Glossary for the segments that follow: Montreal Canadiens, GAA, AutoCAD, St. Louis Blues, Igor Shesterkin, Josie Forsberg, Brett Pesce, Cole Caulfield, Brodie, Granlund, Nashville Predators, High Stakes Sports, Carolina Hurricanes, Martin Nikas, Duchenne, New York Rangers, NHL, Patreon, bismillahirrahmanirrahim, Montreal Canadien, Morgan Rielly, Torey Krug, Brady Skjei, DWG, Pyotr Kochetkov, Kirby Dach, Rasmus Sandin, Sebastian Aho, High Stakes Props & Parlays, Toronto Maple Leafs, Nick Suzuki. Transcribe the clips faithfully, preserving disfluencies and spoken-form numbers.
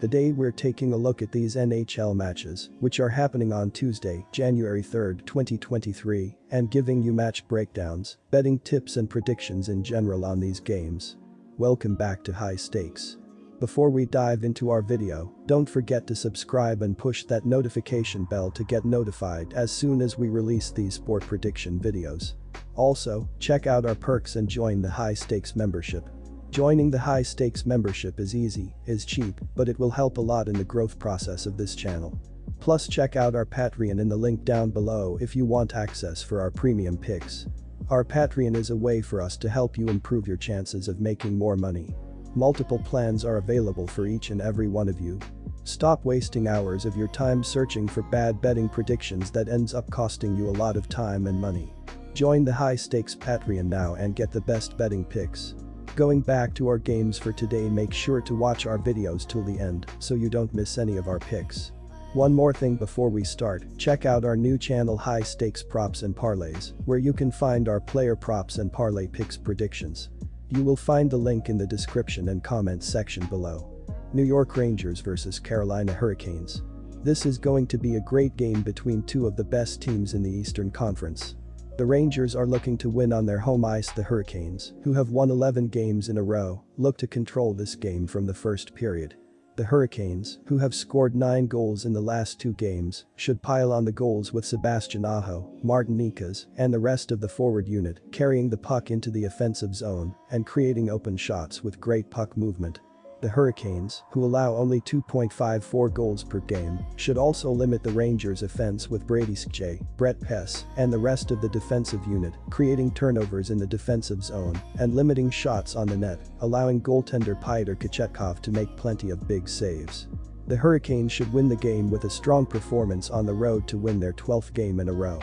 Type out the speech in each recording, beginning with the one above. Today we're taking a look at these N H L matches, which are happening on Tuesday, January third, twenty twenty-three, and giving you match breakdowns, betting tips and predictions in general on these games. Welcome back to High Stakes. Before we dive into our video, don't forget to subscribe and push that notification bell to get notified as soon as we release these sport prediction videos. Also, check out our perks and join the High Stakes membership. Joining the High Stakes membership is easy, is cheap, but it will help a lot in the growth process of this channel. Plus check out our Patreon in the link down below if you want access for our premium picks. Our Patreon is a way for us to help you improve your chances of making more money. Multiple plans are available for each and every one of you. Stop wasting hours of your time searching for bad betting predictions that ends up costing you a lot of time and money. Join the High Stakes Patreon now and get the best betting picks. Going back to our games for today, make sure to watch our videos till the end so you don't miss any of our picks. One more thing before we start, check out our new channel High Stakes Props and Parlays, where you can find our player props and parlay picks predictions. You will find the link in the description and comments section below. New York Rangers versus Carolina Hurricanes. This is going to be a great game between two of the best teams in the Eastern Conference. The Rangers are looking to win on their home ice. The Hurricanes, who have won eleven games in a row, look to control this game from the first period. The Hurricanes, who have scored nine goals in the last two games, should pile on the goals with Sebastian Aho, Martin Nikas, and the rest of the forward unit carrying the puck into the offensive zone and creating open shots with great puck movement. The Hurricanes, who allow only two point five four goals per game, should also limit the Rangers' offense with Brady Skjei, Brett Pesce, and the rest of the defensive unit, creating turnovers in the defensive zone and limiting shots on the net, allowing goaltender Pyotr Kochetkov to make plenty of big saves. The Hurricanes should win the game with a strong performance on the road to win their twelfth game in a row.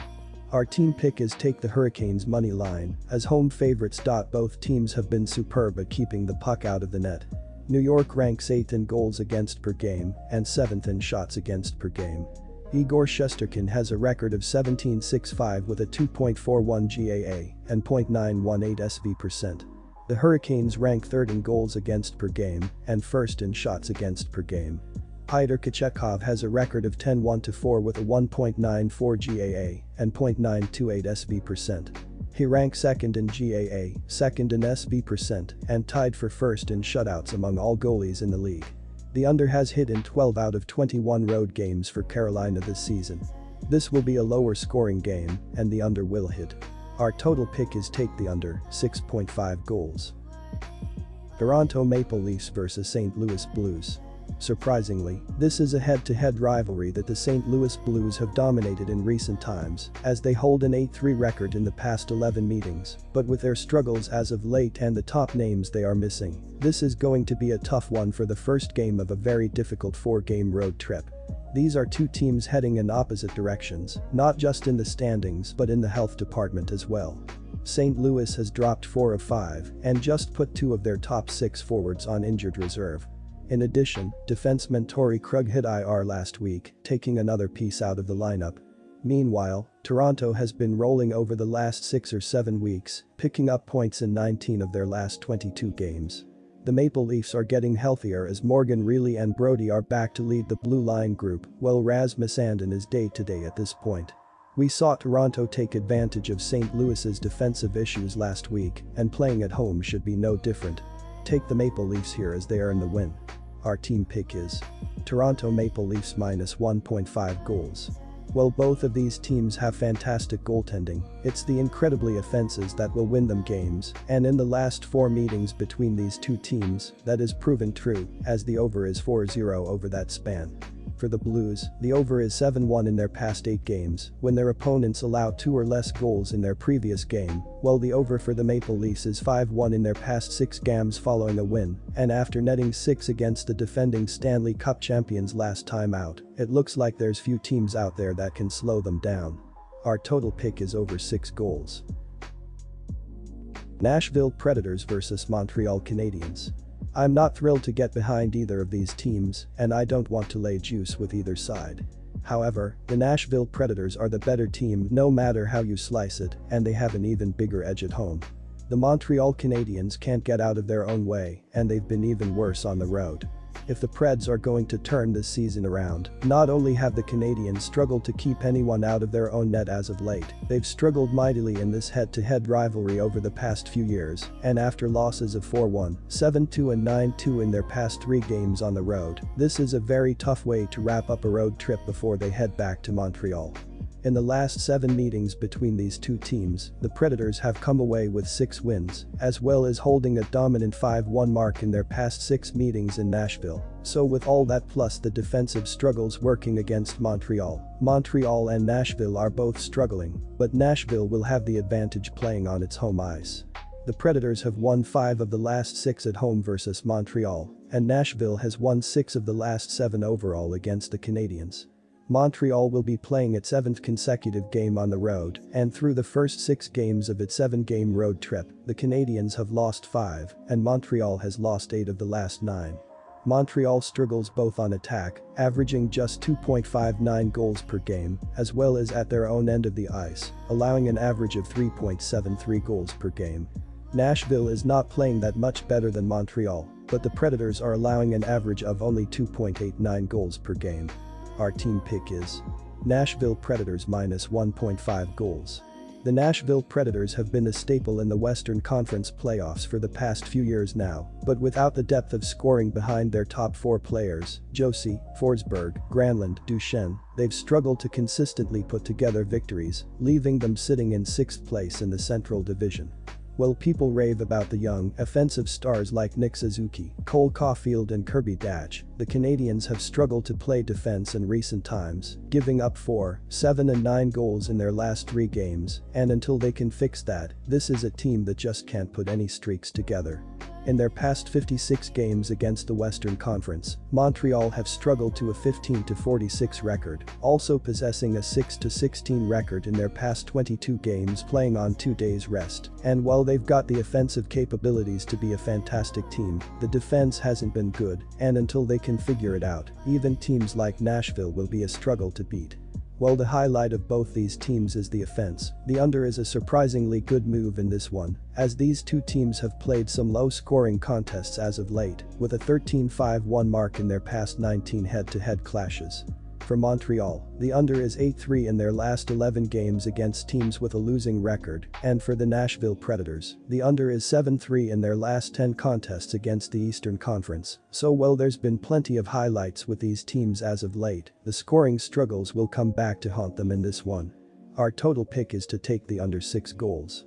Our team pick is take the Hurricanes money line as home favorites. Both teams have been superb at keeping the puck out of the net. New York ranks eighth in goals against per game and seventh in shots against per game. Igor Shesterkin has a record of seventeen six five with a two point four one G A A and zero point nine one eight S V percent. The Hurricanes rank third in goals against per game and first in shots against per game. Pyotr Kochetkov has a record of ten one four with a one point nine four G A A and zero point nine two eight S V percent. He ranks second in G A A, second in S V percent, and tied for first in shutouts among all goalies in the league. The under has hit in twelve out of twenty-one road games for Carolina this season. This will be a lower scoring game, and the under will hit. Our total pick is take the under, six point five goals. Toronto Maple Leafs versus Saint Louis Blues. Surprisingly, this is a head-to-head rivalry that the Saint Louis Blues have dominated in recent times, as they hold an eight three record in the past eleven meetings, but with their struggles as of late and the top names they are missing, this is going to be a tough one for the first game of a very difficult four-game road trip. These are two teams heading in opposite directions, not just in the standings but in the health department as well. Saint Louis has dropped four of five and just put two of their top six forwards on injured reserve. In addition, defenseman Torey Krug hit I R last week, taking another piece out of the lineup. Meanwhile, Toronto has been rolling over the last six or seven weeks, picking up points in nineteen of their last twenty-two games. The Maple Leafs are getting healthier as Morgan Rielly and Brodie are back to lead the blue line group, while Rasmus Sandin is day-to-day at this point. We saw Toronto take advantage of Saint Louis's defensive issues last week, and playing at home should be no different. Take the Maple Leafs here as they earn the win. Our team pick is Toronto Maple Leafs minus one point five goals. While both of these teams have fantastic goaltending, it's the incredibly offenses that will win them games, and in the last four meetings between these two teams, that is proven true, as the over is four zero over that span. For the Blues, the over is seven one in their past eight games, when their opponents allow two or less goals in their previous game, while the over for the Maple Leafs is five one in their past six games following a win, and after netting six against the defending Stanley Cup champions last time out, it looks like there's few teams out there that can slow them down. Our total pick is over six goals. Nashville Predators versus Montreal Canadiens. I'm not thrilled to get behind either of these teams, and I don't want to lay juice with either side. However, the Nashville Predators are the better team no matter how you slice it, and they have an even bigger edge at home. The Montreal Canadiens can't get out of their own way, and they've been even worse on the road. if the Preds are going to turn this season around. Not only have the Canadiens struggled to keep anyone out of their own net as of late, they've struggled mightily in this head-to-head rivalry over the past few years, and after losses of four one, seven two and nine two in their past three games on the road, this is a very tough way to wrap up a road trip before they head back to Montreal. In the last seven meetings between these two teams, the Predators have come away with six wins, as well as holding a dominant five one mark in their past six meetings in Nashville. So with all that plus the defensive struggles working against Montreal, Montreal and Nashville are both struggling, but Nashville will have the advantage playing on its home ice. The Predators have won five of the last six at home versus Montreal, and Nashville has won six of the last seven overall against the Canadiens. Montreal will be playing its seventh consecutive game on the road, and through the first six games of its seven-game road trip, the Canadiens have lost five, and Montreal has lost eight of the last nine. Montreal struggles both on attack, averaging just two point five nine goals per game, as well as at their own end of the ice, allowing an average of three point seven three goals per game. Nashville is not playing that much better than Montreal, but the Predators are allowing an average of only two point eight nine goals per game. Our team pick is Nashville Predators minus one point five goals. The Nashville Predators have been a staple in the Western Conference playoffs for the past few years now, but without the depth of scoring behind their top four players, Josie, Forsberg, Granlund, Duchenne, they've struggled to consistently put together victories, leaving them sitting in sixth place in the Central Division. While people rave about the young, offensive stars like Nick Suzuki, Cole Caulfield and Kirby Dach, the Canadiens have struggled to play defense in recent times, giving up four, seven and nine goals in their last three games, and until they can fix that, this is a team that just can't put any streaks together. In their past fifty-six games against the Western Conference, Montreal have struggled to a fifteen to forty-six record, also possessing a six to sixteen record in their past twenty-two games playing on two days rest, and while they've got the offensive capabilities to be a fantastic team, the defense hasn't been good, and until they can figure it out, even teams like Nashville will be a struggle to beat. While the highlight of both these teams is the offense, the under is a surprisingly good move in this one, as these two teams have played some low-scoring contests as of late, with a thirteen five one mark in their past nineteen head-to-head clashes. For Montreal, the under is eight three in their last eleven games against teams with a losing record, and for the Nashville Predators, the under is seven three in their last ten contests against the Eastern Conference, so while there's been plenty of highlights with these teams as of late, the scoring struggles will come back to haunt them in this one. Our total pick is to take the under six goals.